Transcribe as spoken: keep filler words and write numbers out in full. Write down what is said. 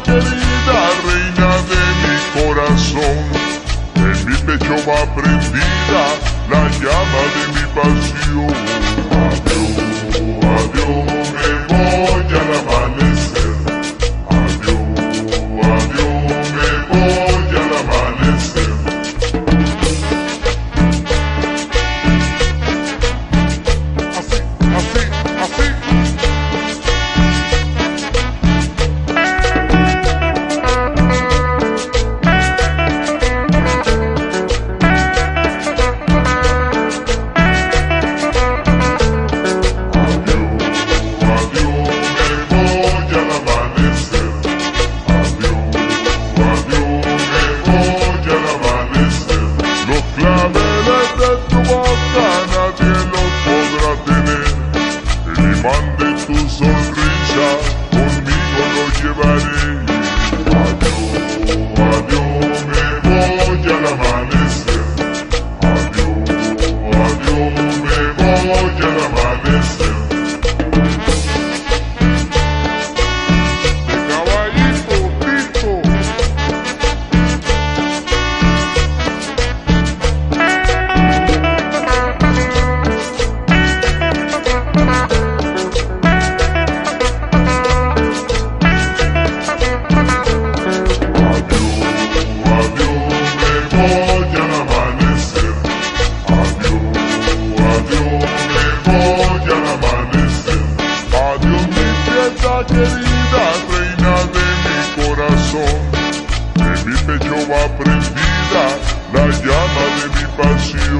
querida reina de mi corazón. En mi pecho va prendida la llama de mi pasión. Adiós, adiós, me voy al amanecer. Adiós, adiós, me voy al amanecer. Así, así, así. Prendida la llama de mi pasión.